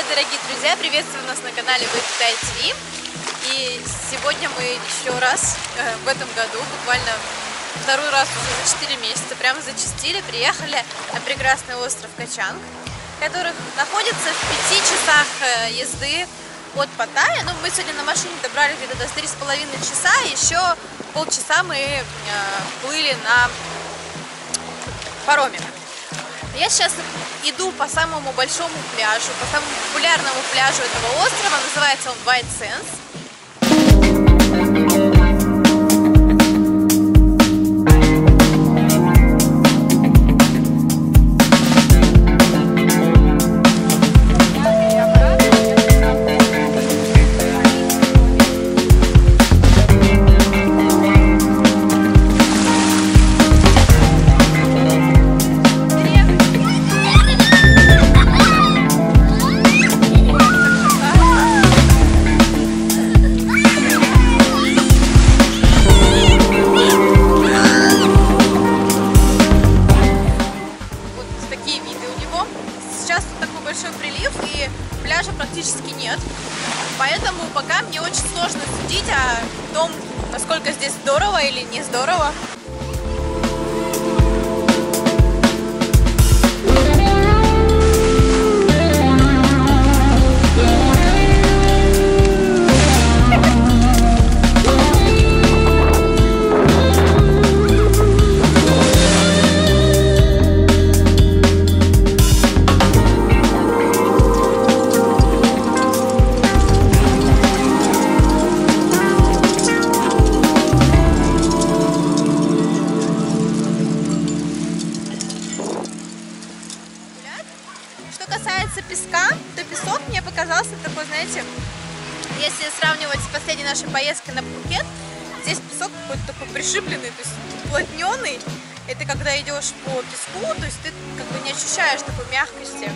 Привет, дорогие друзья! Приветствую вас на канале Паттайи ТВ. И сегодня мы еще раз в этом году, буквально второй раз уже за 4 месяца, прямо зачастили, приехали на прекрасный остров Качанг, который находится в 5 часах езды от Паттайи. Ну, мы сегодня на машине добрались где-то до 3,5 часа, еще полчаса мы плыли на пароме. Я сейчас иду по самому большому пляжу, по самому популярному пляжу этого острова, называется он White Sands. Если сравнивать с последней нашей поездкой на Пхукет, здесь песок какой-то такой пришибленный, то есть уплотненный. Это когда идешь по песку, то есть ты как бы не ощущаешь такой мягкости.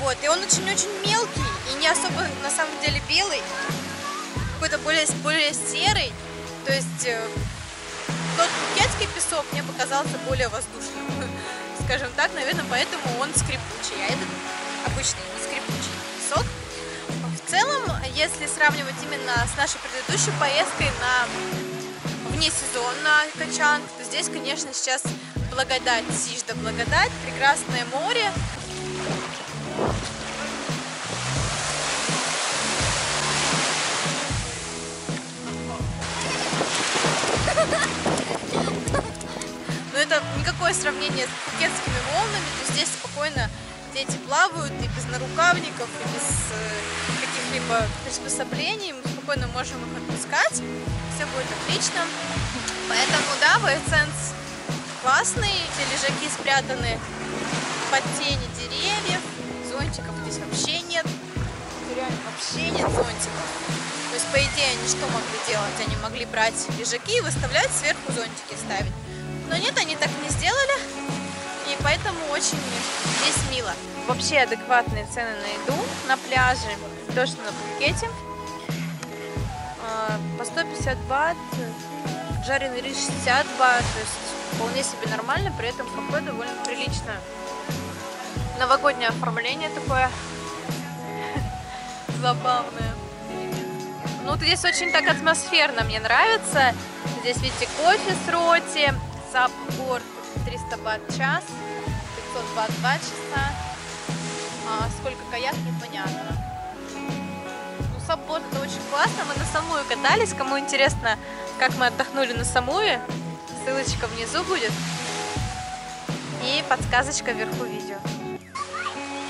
Вот. И он очень-очень мелкий и не особо на самом деле белый, какой-то более серый. То есть тот пхукетский песок мне показался более воздушным, скажем так, наверное, поэтому он скрипучий, а этот обычный не скрипучий песок. В целом, если сравнивать именно с нашей предыдущей поездкой вне сезона на Качанг, то здесь, конечно, сейчас благодать, сижда благодать, прекрасное море. Но это никакое сравнение с пхукетскими волнами, то есть здесь спокойно дети плавают и без нарукавников, и без каких-либо приспособлений, мы спокойно можем их отпускать, все будет отлично. Поэтому да, White Sands классный, эти лежаки спрятаны под тени деревьев, зонтиков здесь вообще нет, реально вообще нет зонтиков. То есть по идее они что могли делать? Они могли брать лежаки и выставлять сверху зонтики, ставить. Но нет, они так не сделали. И поэтому очень здесь мило. Вообще адекватные цены на еду на пляже, то что на Пхукете. По 150 бат, жареный рис 60 бат, то есть вполне себе нормально, при этом кафе довольно прилично. Новогоднее оформление такое забавное. Ну, здесь очень так атмосферно, мне нравится. Здесь, видите, кофе с роти, саппорт. 300 бат час, 500 бат 2 часа, сколько каяк, непонятно. Ну, саппорт это очень классно, мы на Самуи катались, кому интересно, как мы отдохнули на Самуи, ссылочка внизу будет и подсказочка вверху видео.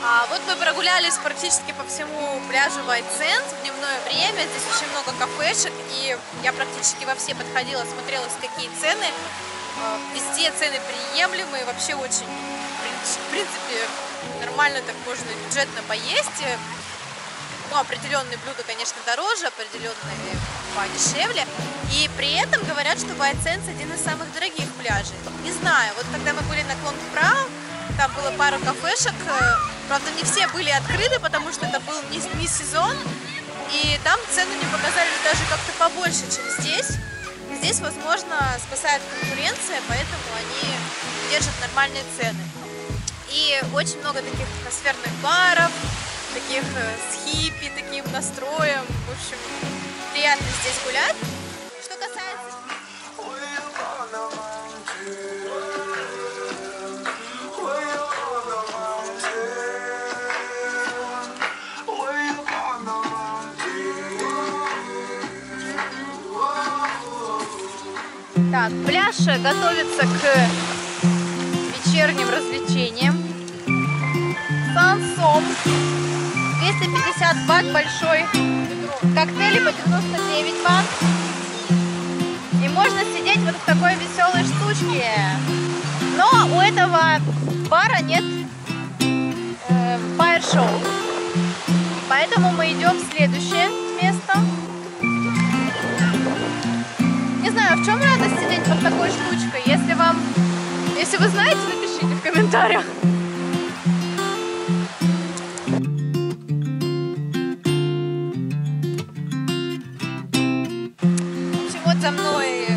А вот мы прогулялись практически по всему пляжу White Sands в дневное время, здесь очень много кафешек, и я практически во все подходила, смотрела, какие цены. Везде цены приемлемые, вообще очень, в принципе, нормально так можно бюджетно поесть. Ну, определенные блюда, конечно, дороже, определенные подешевле. И при этом говорят, что White Sands один из самых дорогих пляжей. Не знаю, вот когда мы были на Клонг Прао, там было пару кафешек, правда, не все были открыты, потому что это был не сезон. И там цены мне показали даже как-то побольше, чем здесь. Здесь, возможно, спасает конкуренция, поэтому они держат нормальные цены. И очень много таких атмосферных баров, таких всех с хиппи таким настроем. В общем, приятно здесь гулять. Что касается... Так, пляж готовится к вечерним развлечениям. Сансом. 250 бат большой. Коктейли по 99 бат. И можно сидеть вот в такой веселой штучке. Но у этого бара нет фаер-шоу. Поэтому мы идем в следующее место. Не знаю, в чем радость сидеть под такой штучкой. Если вам, если вы знаете, напишите в комментариях. В общем, вот за мной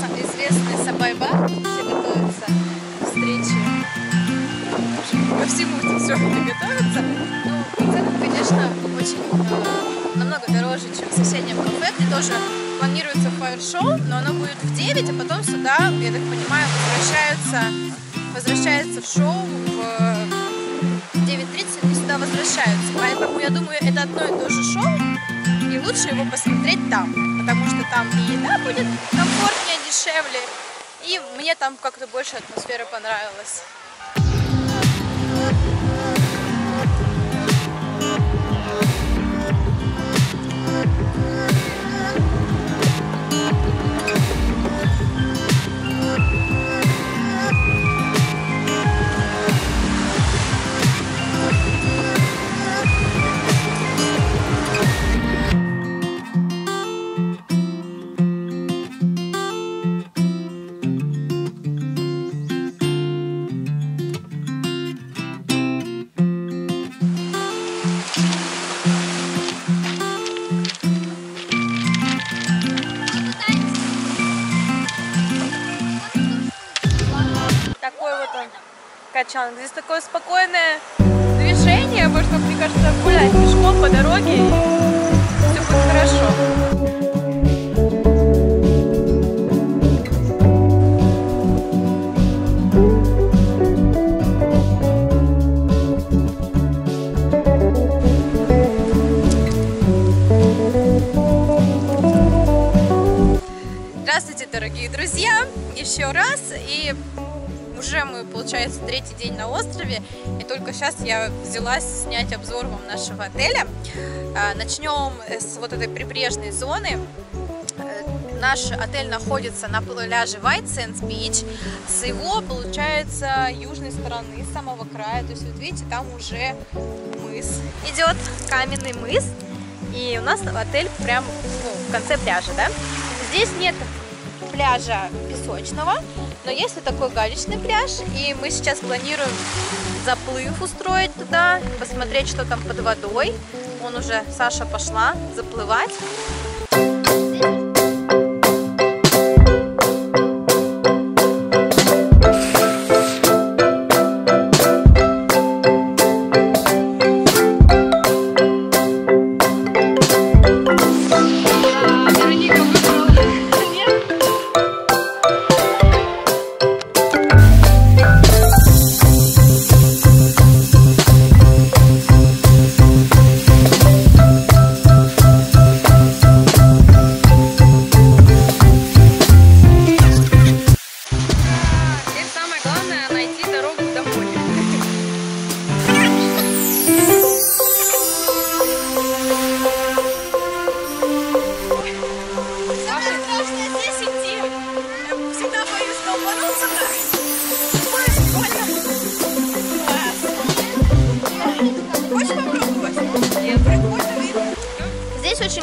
самый известный сабай-бар. Все готовятся к встрече. Ко всему все готовятся. Ну, цены, конечно, очень намного дороже, чем в соседнем кафе, где тоже планируется фаер-шоу, но оно будет в 9, а потом сюда, я так понимаю, возвращается в шоу в 9:30 и сюда возвращаются. Поэтому, я думаю, это одно и то же шоу, и лучше его посмотреть там, потому что там и еда будет комфортнее, дешевле, и мне там как-то больше атмосфера понравилась. Качанг. Здесь такое спокойное движение, можно, мне кажется, гулять пешком по дороге, и все будет хорошо. Здравствуйте, дорогие друзья, еще раз, и уже мы, получается, третий день на острове, и только сейчас я взялась снять обзор вам нашего отеля. Начнем с вот этой прибрежной зоны. Наш отель находится на пляже White Sands Beach. С его, получается, южной стороны, с самого края. То есть, вот видите, там уже мыс идет, каменный мыс. И у нас отель прям в конце пляжа, да? Здесь нет пляжа песочного, но есть вот такой галечный пляж, и мы сейчас планируем заплыв устроить туда, посмотреть, что там под водой. Вон уже Саша пошла заплывать.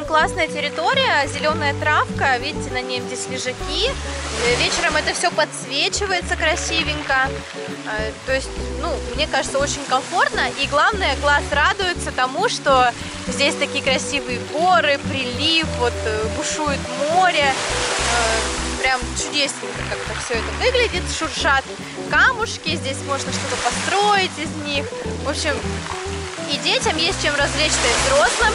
Классная территория, зеленая травка, видите, на ней здесь лежаки. Вечером это все подсвечивается красивенько. То есть, ну, мне кажется, очень комфортно. И главное, глаз радуется тому, что здесь такие красивые горы, прилив, вот бушует море. Прям чудесненько как-то все это выглядит. Шуршат камушки, здесь можно что-то построить из них. В общем, и детям есть чем развлечься, и взрослым.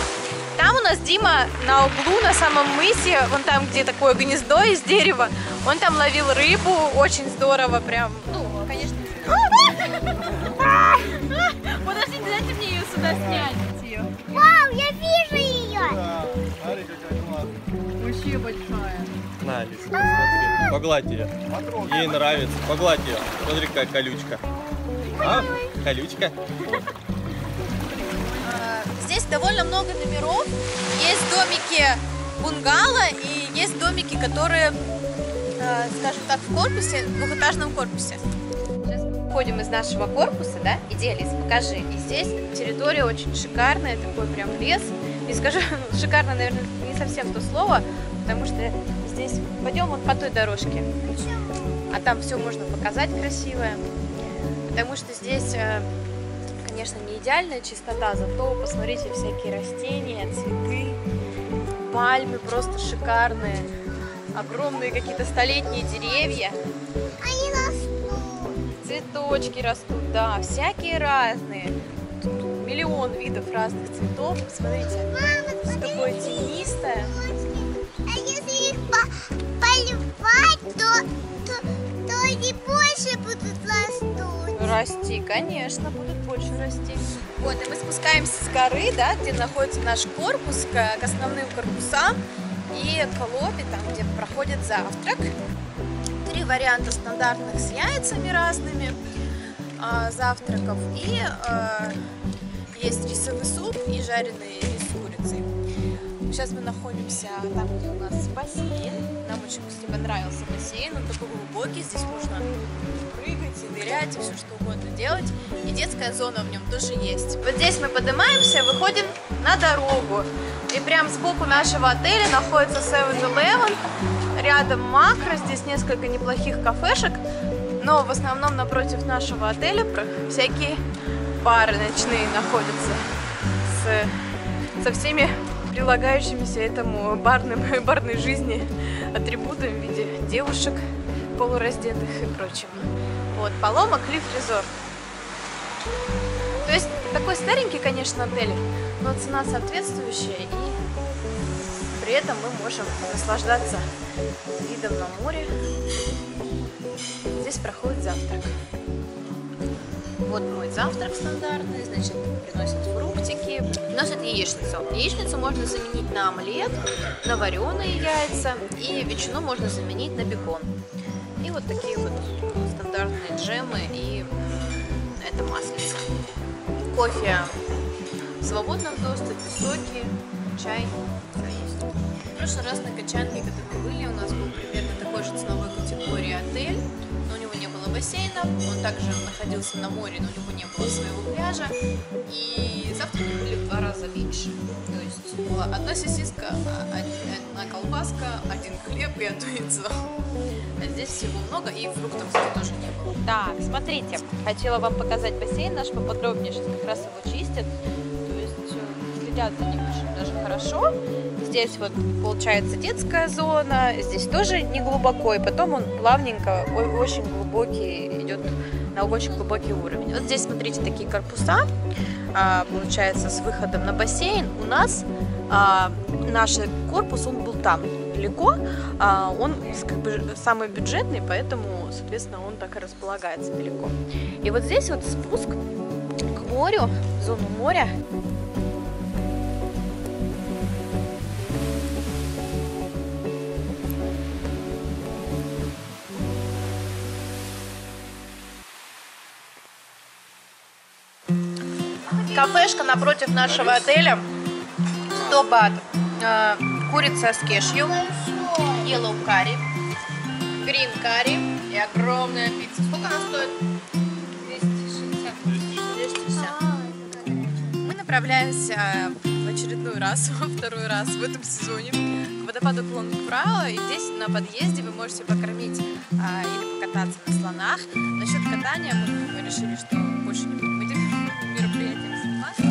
Там у нас Дима на углу, на самом мысе, вон там, где такое гнездо из дерева, он там ловил рыбу, очень здорово прям. Ну, конечно. Подождите, дайте мне ее сюда снять. Вау, я вижу ее! Смотри, какая классная. Вообще большая. На, Алиса, смотри, погладь ее. Ей нравится, погладь ее. Смотри, какая колючка. А, колючка. Здесь довольно много номеров. Есть домики бунгало и есть домики, которые, скажем так, в корпусе, в двухэтажном корпусе. Сейчас мы выходим из нашего корпуса, да? Иди, Алис, покажи. И здесь территория очень шикарная, такой прям лес. Не скажу, шикарно, наверное, не совсем то слово, потому что здесь пойдем вот по той дорожке. А там все можно показать красивое. Потому что здесь, конечно, не идеальная чистота, зато посмотрите всякие растения, цветы, пальмы просто шикарные, огромные какие-то столетние деревья. Они растут. Цветочки растут, да, всякие разные. Тут миллион видов разных цветов, посмотрите. Мама, такое тенистое. А если их поливать, то они больше будут растут. Расти, конечно, будут больше расти. Вот, и мы спускаемся с горы, да, где находится наш корпус, к основным корпусам и к лобби, там, где проходит завтрак. Три варианта стандартных с яйцами разными завтраков. И есть рисовый суп и жареный рис с курицей. Сейчас мы находимся там, где у нас бассейн. Нам очень понравился бассейн, он такой глубокий, здесь можно прыгать и нырять, и все что угодно делать. И детская зона в нем тоже есть. Вот здесь мы поднимаемся, выходим на дорогу. И прям сбоку нашего отеля находится 7-Eleven, рядом Макро, здесь несколько неплохих кафешек, но в основном напротив нашего отеля всякие бары ночные находятся со всеми прилагающимися этому барной жизни атрибутами в виде девушек полураздетых и прочего. Вот, Paloma Cliff Resort. То есть такой старенький, конечно, отель, но цена соответствующая, и при этом мы можем наслаждаться видом на море. Здесь проходит завтрак. Вот мой завтрак стандартный, значит, приносят фруктики, приносят яичницу. Яичницу можно заменить на омлет, на вареные яйца, и ветчину можно заменить на бекон. И вот такие вот стандартные джемы, и это маслица. Кофе в свободном доступе, соки, чай. В прошлый раз на Качанге, когда мы были, у нас был примерно такой же ценовой категории отель. Бассейна. Он также находился на море, но у него не было своего пляжа. И завтраки были в 2 раза меньше. То есть была 1 сосиска, 1 колбаска, 1 хлеб и 1 яйцо. А здесь всего много, и фруктов тоже не было. Так, смотрите, хотела вам показать бассейн наш поподробнее. Сейчас как раз его чистят. То есть следят за ним очень даже хорошо. Здесь вот получается детская зона, здесь тоже не глубоко, и потом он плавненько, очень глубокий, идет на очень глубокий уровень. Вот здесь, смотрите, такие корпуса, получается, с выходом на бассейн. У нас наш корпус, он был там далеко, он как бы самый бюджетный, поэтому, соответственно, он так и располагается далеко. И вот здесь вот спуск к морю, в зону моря. Кафешка напротив нашего отеля, 100 бат, курица с кешью, yellow curry, green curry и огромная пицца. Сколько она стоит? 260. Мы направляемся в очередной раз, во второй раз в этом сезоне к водопаду Клонг Прао, и здесь на подъезде вы можете покормить или покататься на слонах. Насчет катания мы решили, что больше не будем мероприятия. Ой.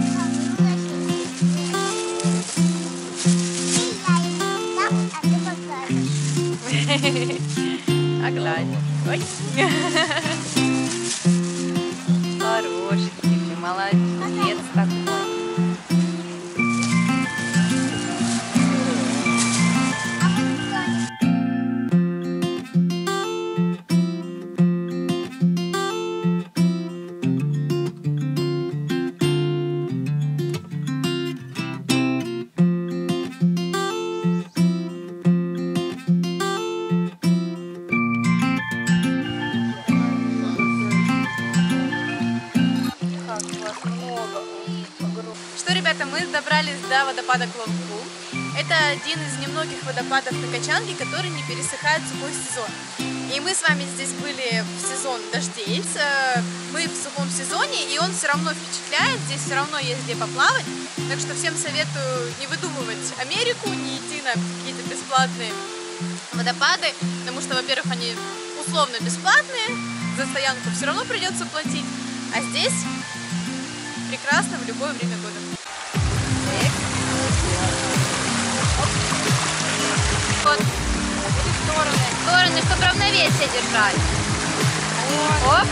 Хорошенький, молодец такой. добрались до водопада Клонг-Гуру. Это один из немногих водопадов на Качанге, который не пересыхает сухой сезон. И мы с вами здесь были в сезон дождей, мы в сухом сезоне, и он все равно впечатляет, здесь все равно есть где поплавать. Так что всем советую не выдумывать Америку, не идти на какие-то бесплатные водопады, потому что, во-первых, они условно бесплатные, за стоянку все равно придется платить, а здесь прекрасно в любое время года. Вот, стороны, чтобы равновесие держать. Оп.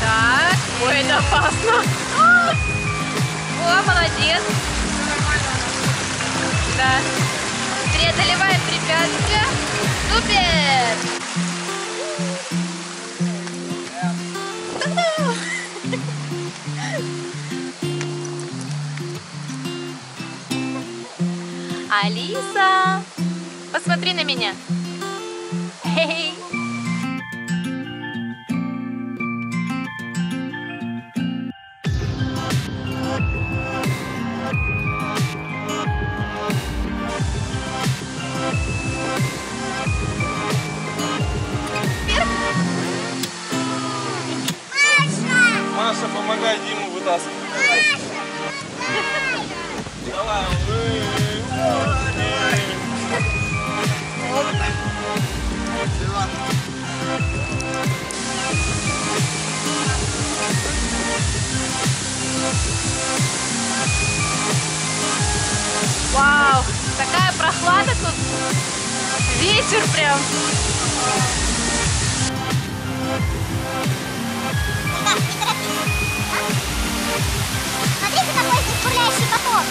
Так. Ой, это опасно. О, молодец. Да. Преодолеваем препятствия. Супер. Алиса, посмотри на меня. Хе-хей. Маша, помогай Диму вытаскивать. Давай, вау, такая прохлада тут, вечер прям. Смотрите, какой здесь бурлящий поток.